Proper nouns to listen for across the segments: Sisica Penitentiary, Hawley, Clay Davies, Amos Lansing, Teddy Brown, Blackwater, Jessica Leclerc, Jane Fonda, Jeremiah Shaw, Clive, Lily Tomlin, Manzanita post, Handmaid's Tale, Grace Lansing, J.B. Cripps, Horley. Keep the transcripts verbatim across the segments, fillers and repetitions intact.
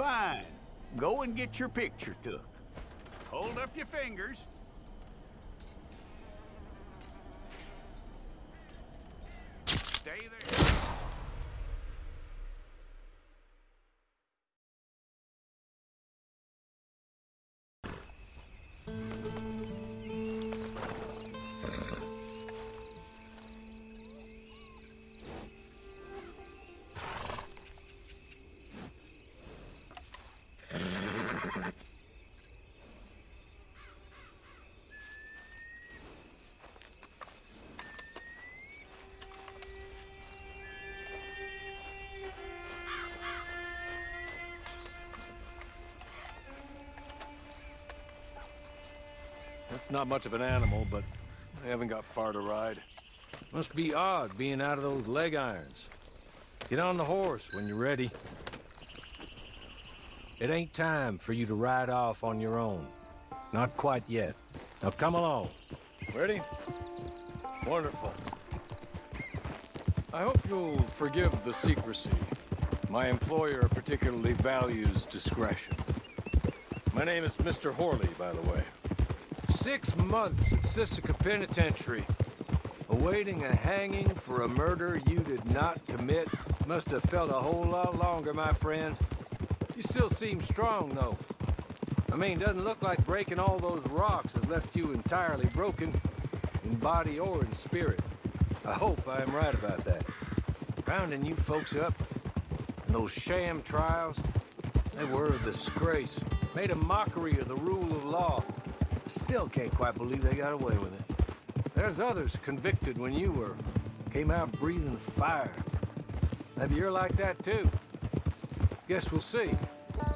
Fine. Go and get your picture took. Hold up your fingers. Stay there. It's not much of an animal, but I haven't got far to ride. Must be odd being out of those leg irons. Get on the horse when you're ready. It ain't time for you to ride off on your own. Not quite yet. Now come along. Ready? Wonderful. I hope you'll forgive the secrecy. My employer particularly values discretion. My name is Mister Horley, by the way. Six months at Sisica Penitentiary, awaiting a hanging for a murder you did not commit. Must have felt a whole lot longer, my friend. You still seem strong, though. I mean, doesn't look like breaking all those rocks has left you entirely broken, in body or in spirit. I hope I am right about that. Rounding you folks up, and those sham trials, they were a disgrace. Made a mockery of the rule of law. Still can't quite believe they got away with it. There's others convicted when you were. Came out breathing fire. Maybe you're like that too. Guess we'll see.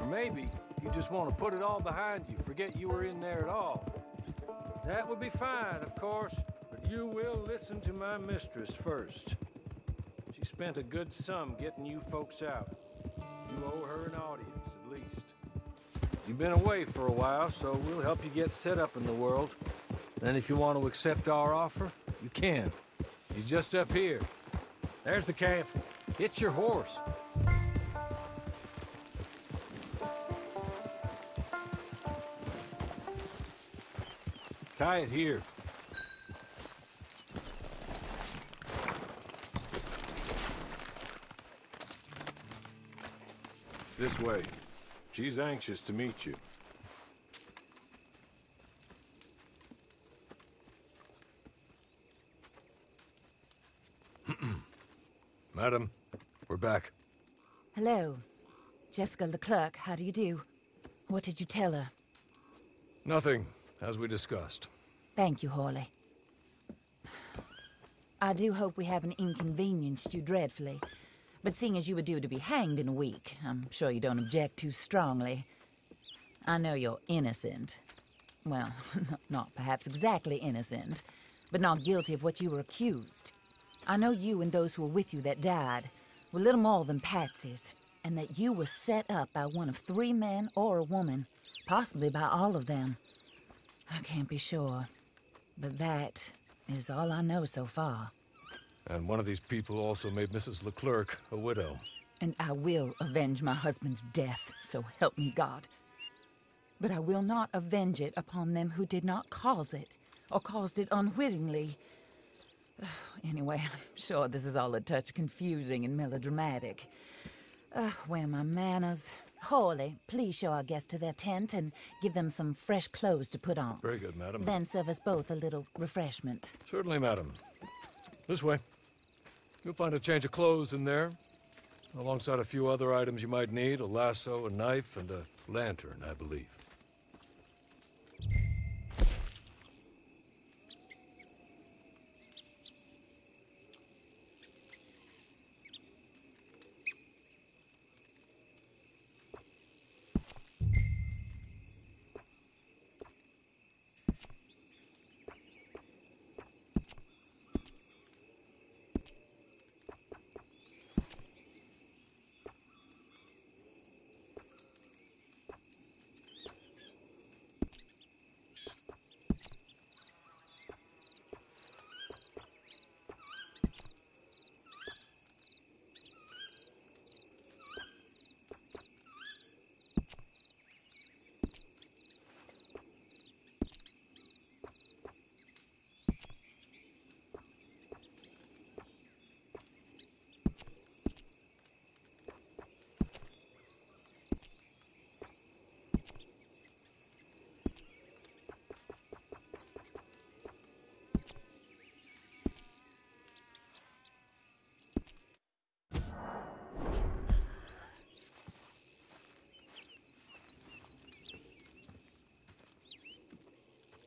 Or maybe you just want to put it all behind you, forget you were in there at all. That would be fine, of course, but you will listen to my mistress first. She spent a good sum getting you folks out. You owe her an audience, at least. You've been away for a while, so we'll help you get set up in the world. Then if you want to accept our offer, you can. You're just up here. There's the camp. It's your horse. Tie it here. This way. She's anxious to meet you. Madam, we're back. Hello. Jessica Leclerc, how do you do? What did you tell her? Nothing, as we discussed. Thank you, Hawley. I do hope we haven't inconvenienced you dreadfully. But seeing as you were due to be hanged in a week, I'm sure you don't object too strongly. I know you're innocent. Well, not perhaps exactly innocent, but not guilty of what you were accused. I know you and those who were with you that died were little more than patsies, and that you were set up by one of three men or a woman, possibly by all of them. I can't be sure, but that is all I know so far. And one of these people also made Missus Leclerc a widow. And I will avenge my husband's death, so help me God. But I will not avenge it upon them who did not cause it, or caused it unwittingly. Anyway, I'm sure this is all a touch confusing and melodramatic. Uh, where are my manners? Hawley, please show our guests to their tent and give them some fresh clothes to put on. Very good, madam. Then serve us both a little refreshment. Certainly, madam. This way. You'll find a change of clothes in there, alongside a few other items you might need, a lasso, a knife, and a lantern, I believe.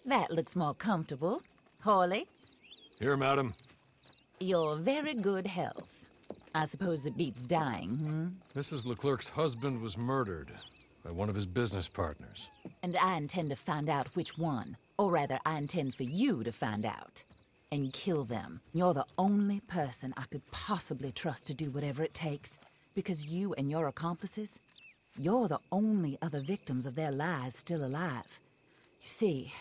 That looks more comfortable. Hawley? Here, madam. Your very good health. I suppose it beats dying, hmm? Missus Leclerc's husband was murdered by one of his business partners. And I intend to find out which one. Or rather, I intend for you to find out. And kill them. You're the only person I could possibly trust to do whatever it takes. Because you and your accomplices, you're the only other victims of their lies still alive. You see,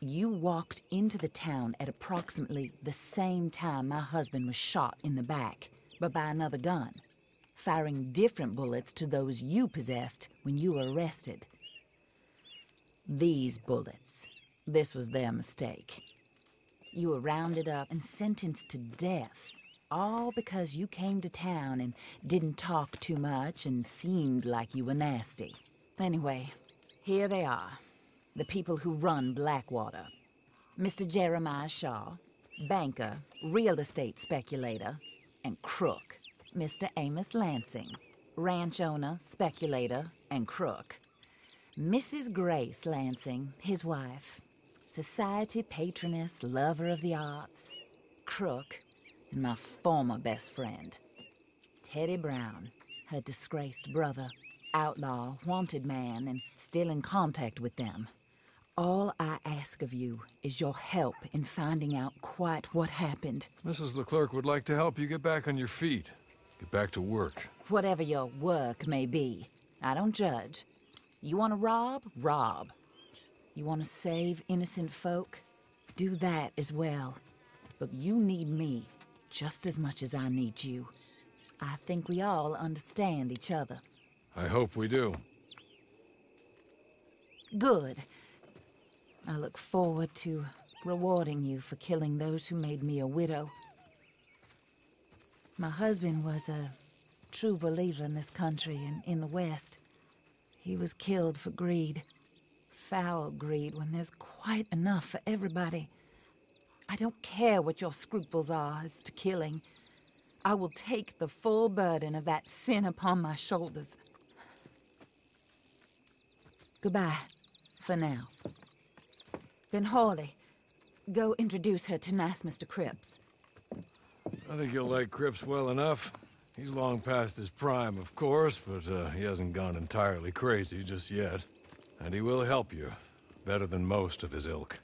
you walked into the town at approximately the same time my husband was shot in the back, but by another gun, firing different bullets to those you possessed when you were arrested. These bullets, this was their mistake. You were rounded up and sentenced to death, all because you came to town and didn't talk too much and seemed like you were nasty. Anyway, here they are, the people who run Blackwater. Mister Jeremiah Shaw, banker, real estate speculator, and crook. Mister Amos Lansing, ranch owner, speculator, and crook. Missus Grace Lansing, his wife. Society patroness, lover of the arts, crook, and my former best friend. Teddy Brown, her disgraced brother, outlaw, wanted man, and still in contact with them. All I ask of you is your help in finding out quite what happened. Missus Leclerc would like to help you get back on your feet. Get back to work. Whatever your work may be, I don't judge. You want to rob? Rob. You want to save innocent folk? Do that as well. But you need me just as much as I need you. I think we all understand each other. I hope we do. Good. I look forward to rewarding you for killing those who made me a widow. My husband was a true believer in this country and in the West. He was killed for greed. Foul greed when there's quite enough for everybody. I don't care what your scruples are as to killing. I will take the full burden of that sin upon my shoulders. Goodbye, for now. Then Hawley, go introduce her to nice Mister Cripps. I think you'll like Cripps well enough. He's long past his prime, of course, but uh, he hasn't gone entirely crazy just yet. And he will help you, better than most of his ilk.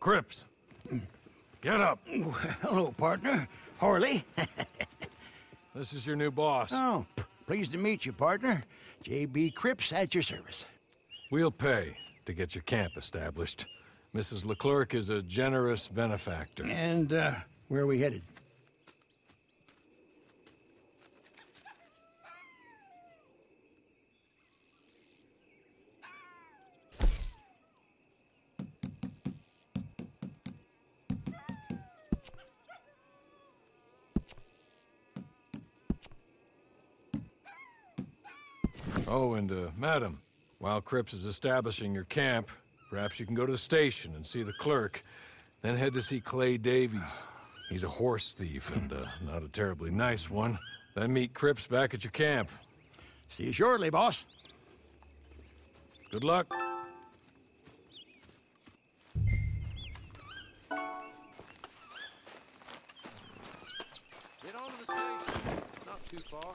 Cripps, get up. Well, hello, partner. Horley. This is your new boss. Oh, pleased to meet you, partner. J B Cripps at your service. We'll pay to get your camp established. Missus Leclerc is a generous benefactor. And uh, where are we headed? Oh, and, uh, madam, while Cripps is establishing your camp, perhaps you can go to the station and see the clerk, then head to see Clay Davies. He's a horse thief and, uh, not a terribly nice one. Then meet Cripps back at your camp. See you shortly, boss. Good luck. Get on to the station. It's not too far.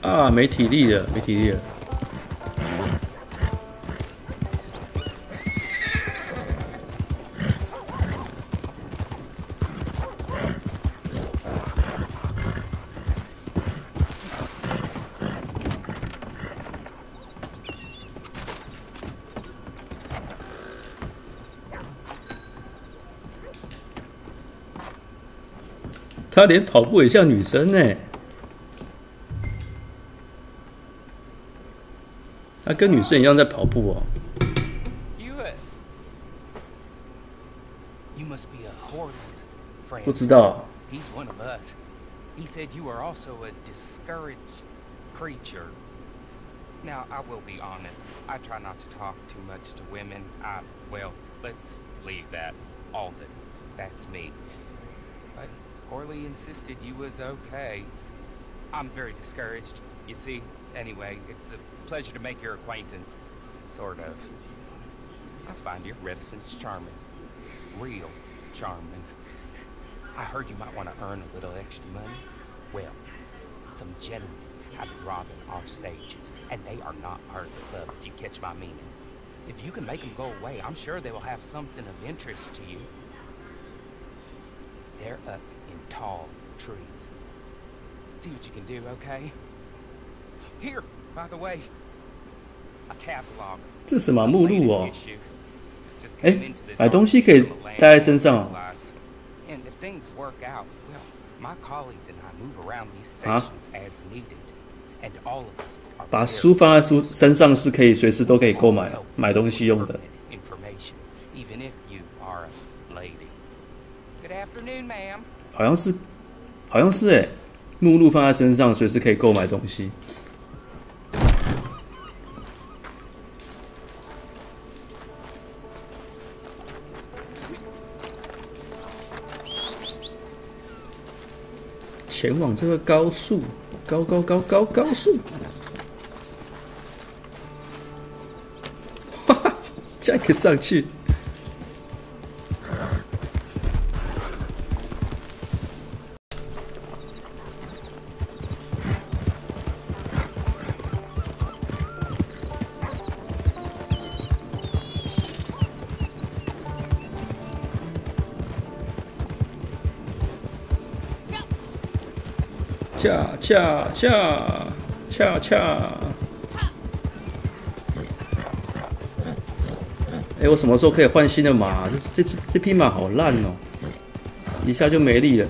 啊，没体力的，没体力的。他连跑步也像女生呢、欸。他跟女生一样在跑步哦。不知道。Now, I will be honest. I try not to talk too much to women. I, well, let's leave that. Alden, that's me. But Horley insisted you was okay. I'm very discouraged, you see. Anyway, it's a pleasure to make your acquaintance. Sort of. I find your reticence charming. Real charming. I heard you might want to earn a little extra money. Well, some genuine. I've been robbing off stages, and they are not part of the club, if you catch my meaning. If you can make them go away, I'm sure they will have something of interest to you. They're up in tall trees. See what you can do, okay? Here, by the way, a catalog. 这是什么目录哦？哎，买东西可以带在身上哦。啊？ 把书放在书身上是可以随时都可以购买买东西用的。好像是，好像是哎、欸，目录放在身上，随时可以购买东西。前往这个高速。 高高高高高速！哈哈，这样可以上去。恰恰恰恰恰！哎、欸，我什么时候可以换新的马？这这这匹马好烂哦、喔，一下就没力了。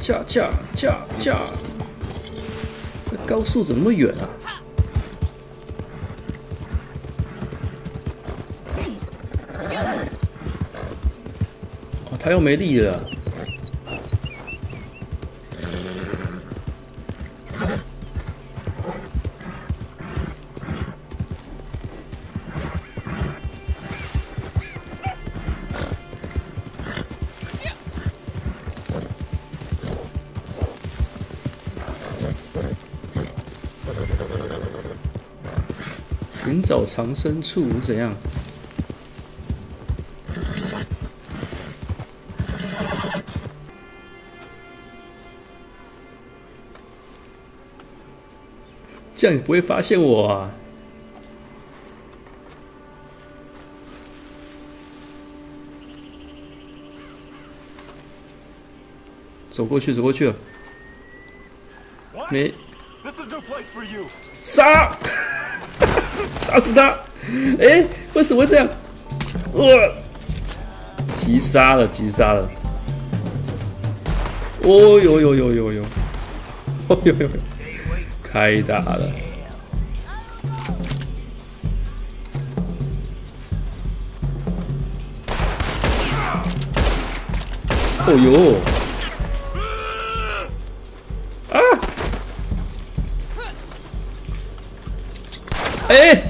驾驾驾驾！这高速怎么那么远啊？哦，他又没力了。寻找藏身处怎样？这样你不会发现我啊！走过去，走过去了。没。杀！杀死他！哎、欸，为什么会这样？呃，急杀了，急杀了！哦呦呦呦呦呦！哦呦呦！开打了！哦呦！ 哎、欸，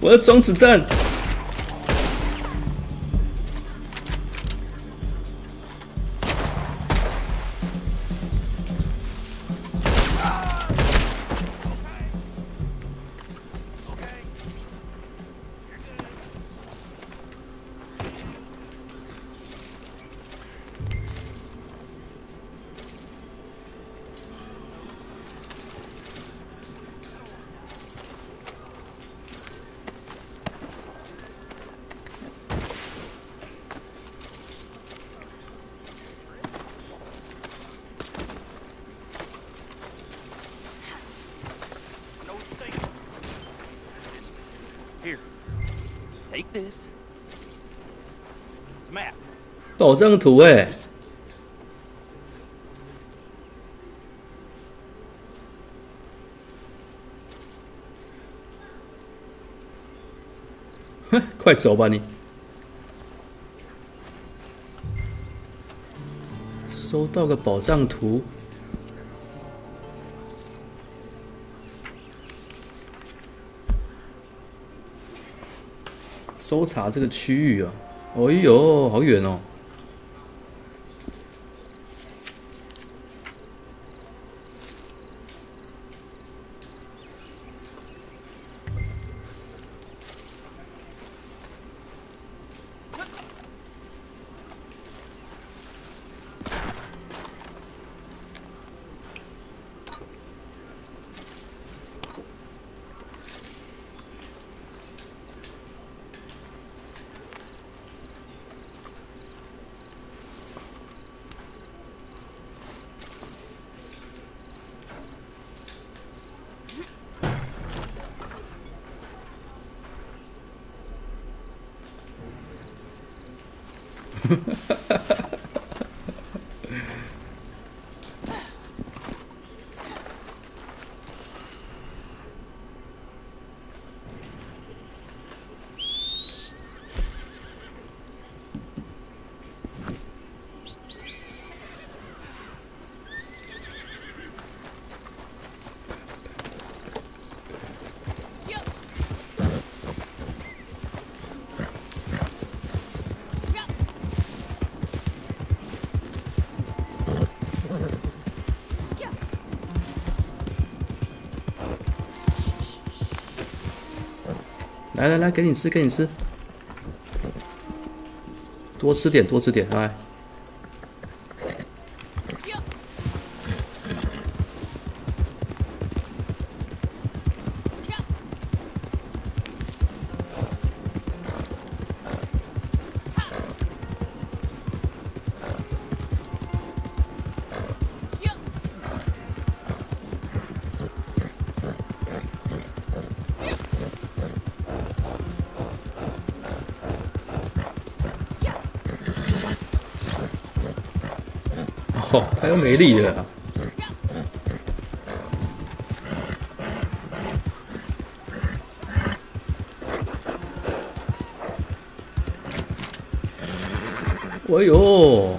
我要装子弹！ Take this. It's a map. 导正图哎。哼，快走吧你。收到个宝藏图。 搜查这个区域啊！哎呦，好远哦！来来来，给你吃，给你吃，多吃点，多吃点，来。 哦，他又没力了、啊。哎呦！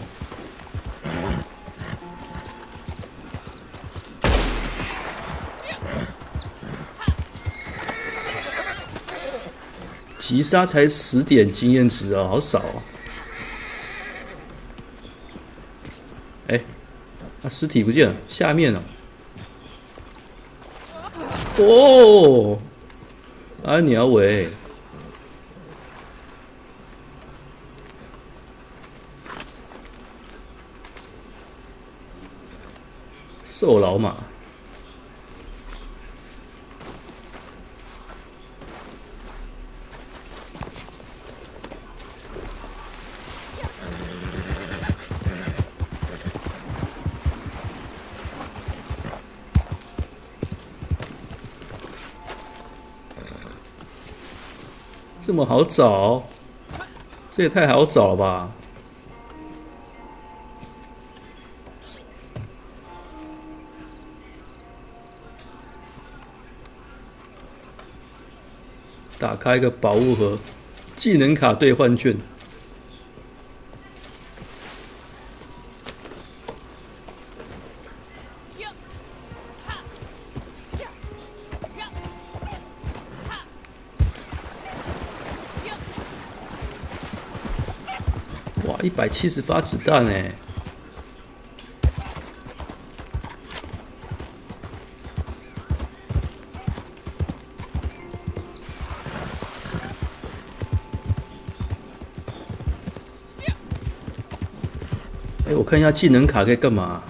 击杀才十点经验值啊，好少啊！ 尸体不见了，下面了。哦，安鸟尾。瘦老马。这么好找，这也太好找了吧！打开一个宝物盒，技能卡兑换券。 一百七十发子弹哎、欸！哎，我看一下技能卡可以干嘛、啊？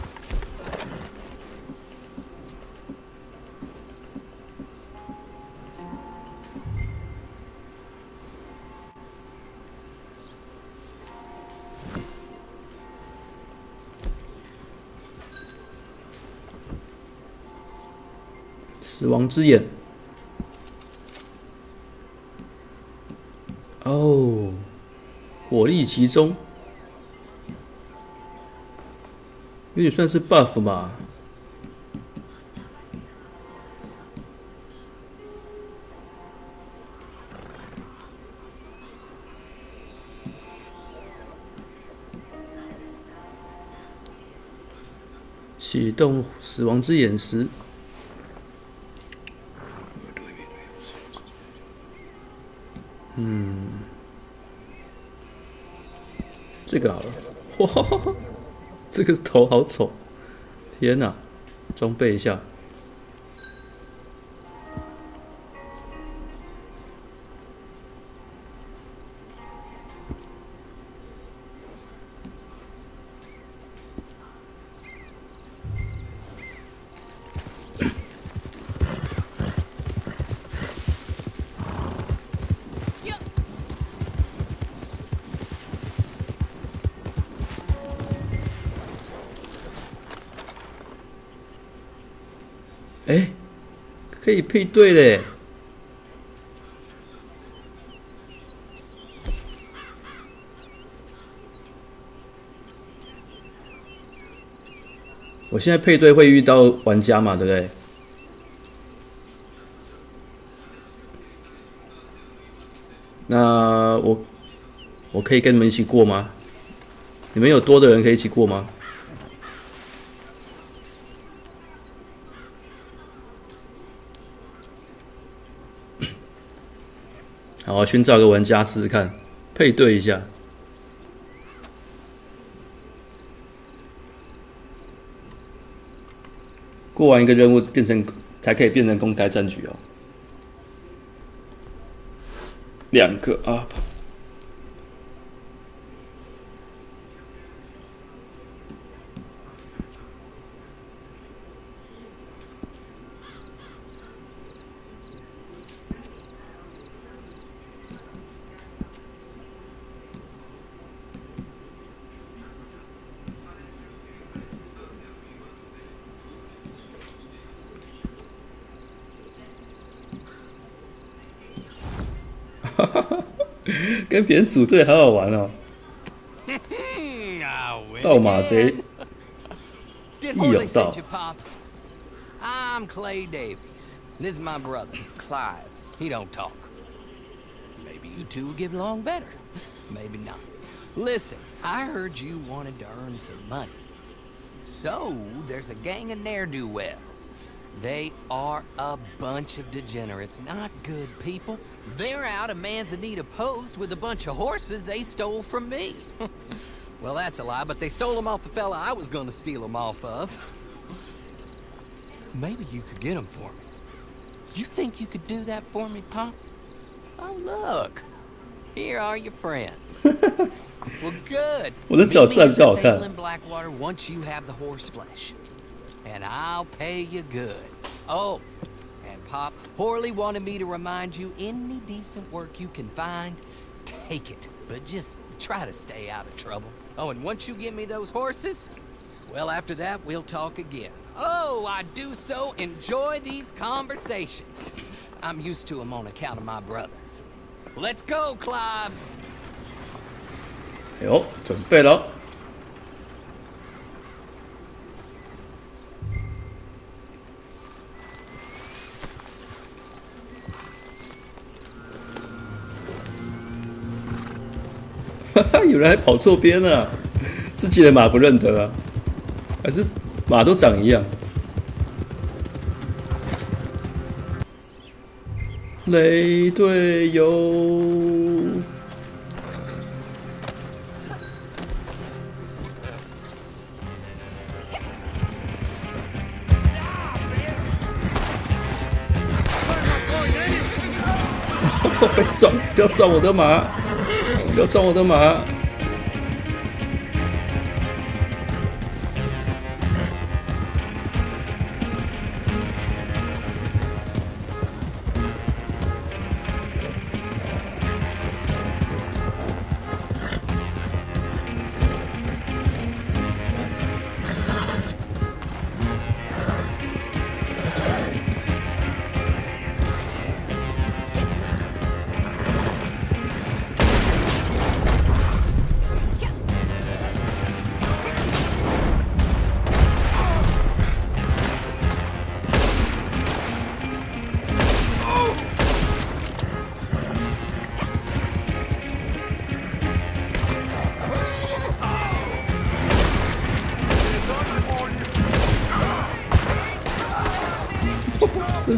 死亡之眼，哦，火力集中，有点算是 buff 吧。启动死亡之眼时。 嗯，这个好了，哇，这个头好丑，天哪！装备一下，可以配对嘞！我现在配对会遇到玩家嘛，对不对？那我我可以跟你们一起过吗？你们有多的人可以一起过吗？ 好，寻找个玩家试试看，配对一下。过完一个任务，变成才可以变成公开战局哦。两个啊！跟别人组队好好玩哦！盗马贼，一有道。I'm Clay Davies. This is my brother, Clive. He don't talk. Maybe you two will get along better. Maybe not. Listen, I heard you wanted to earn some money. So there's a gang of ne'er-do-wells. They are a bunch of degenerates, not good people. They're out of Manzanita Post with a bunch of horses they stole from me. Well, that's a lie, but they stole them off the fella I was gonna steal them off of. Maybe you could get them for me. You think you could do that for me, Pop? Oh, look. Here are your friends. Well, good. Well, that's also I'm talking about. Meet me at the stable in Blackwater once you have the horse flesh. And I'll pay you good. Oh, and Pop, Horley wanted me to remind you, any decent work you can find, take it. But just try to stay out of trouble. Oh, and once you give me those horses, well, after that, we'll talk again. Oh, I do so enjoy these conversations. I'm used to them on account of my brother. Let's go, Clive. 哟，准备了。 有人还跑错边了、啊，自己的马不认得啊，还是马都长一样。雷队友，被撞！不要撞我的马！不要撞我的马！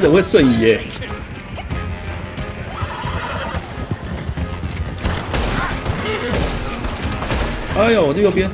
怎么会瞬移耶？哎呦，我的右边。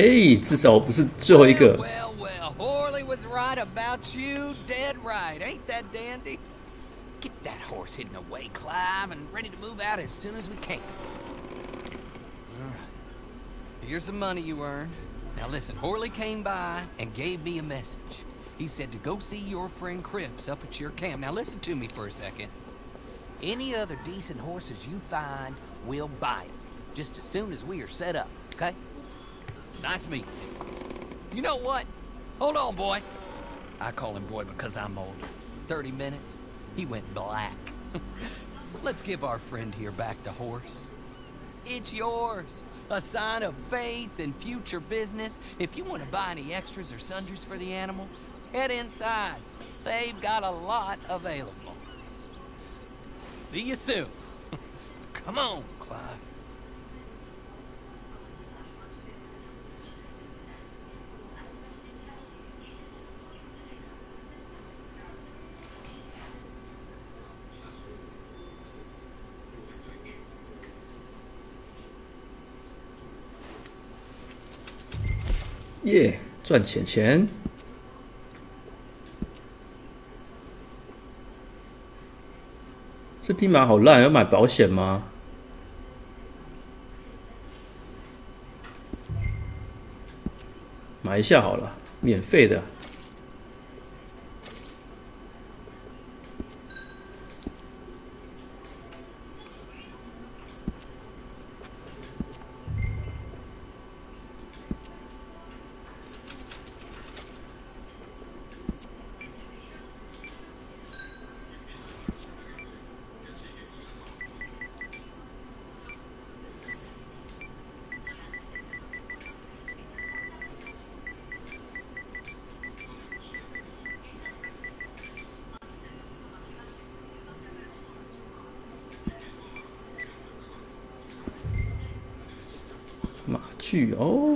Hey, at least I wasn't the last one. Well, well, Horley was right about you, dead right. Ain't that dandy? Get that horse hidden away, Clive, and ready to move out as soon as we can. All right. Here's the money you earned. Now listen, Horley came by and gave me a message. He said to go see your friend Cripps up at your camp. Now listen to me for a second. Any other decent horses you find, we'll buy it. Just as soon as we are set up, okay? Nice meeting you. You know what? Hold on, boy. I call him boy because I'm older. Thirty minutes, he went black. Let's give our friend here back the horse. It's yours. A sign of faith and future business. If you want to buy any extras or sundries for the animal, head inside. They've got a lot available. See you soon. Come on, Clive.耶，赚钱钱！这匹马好烂，要买保险吗？买一下好了，免费的。去哦！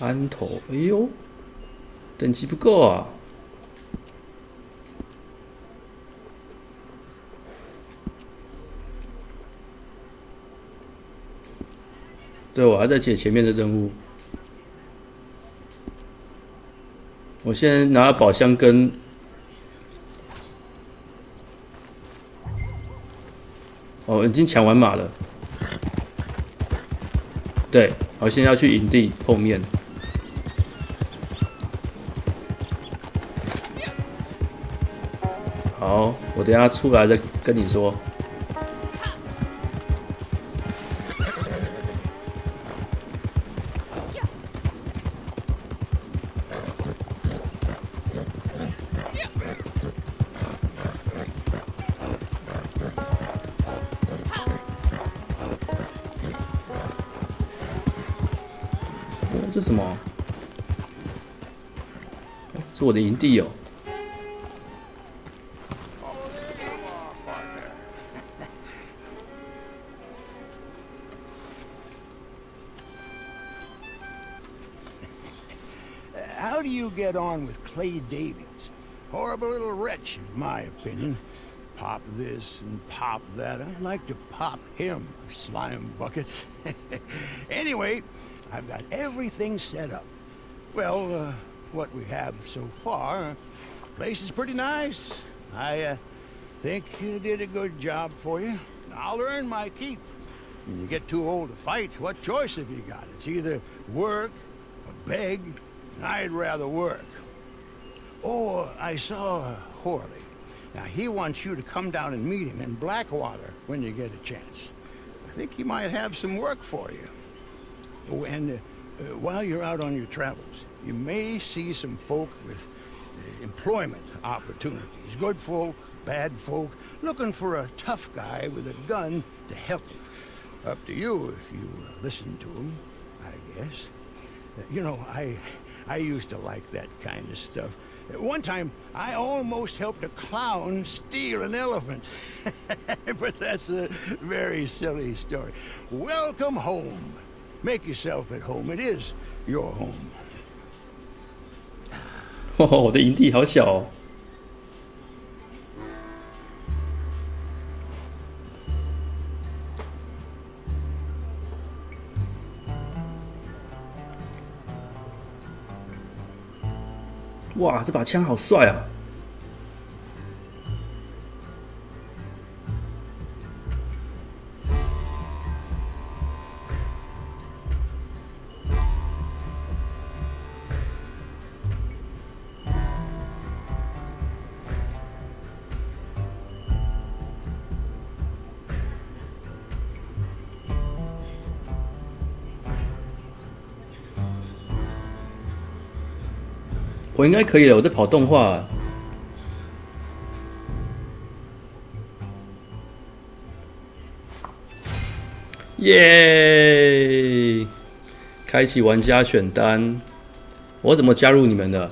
安头，哎呦，等级不够啊！ 对，我还在解前面的任务。 我先拿宝箱跟哦，已经抢完马了。对，我先要去营地后面。好，我等一下出来再跟你说。 什么？是我的营地哦。How do you get on with Clay Davies? Horrible little wretch, in my opinion. Pop this and pop that. I'd like to pop him, slime bucket. Anyway, I've got everything set up. Well, uh, what we have so far, place is pretty nice. I uh, think you did a good job for you. I'll earn my keep. When you get too old to fight, what choice have you got? It's either work or beg, and I'd rather work. Oh, I saw Horley. Now, he wants you to come down and meet him in Blackwater when you get a chance. I think he might have some work for you. Oh, and uh, uh, while you're out on your travels, you may see some folk with uh, employment opportunities. Good folk, bad folk, looking for a tough guy with a gun to help them. Up to you if you listen to him, I guess. Uh, you know, I, I used to like that kind of stuff. At one time, I almost helped a clown steal an elephant. But that's a very silly story. Welcome home. Make yourself at home. It is your home. Oh, 我的营地好小哦。 哇，这把枪好帅啊！我应该可以了，我在跑动画。耶！开启玩家选单，我怎么加入你们的？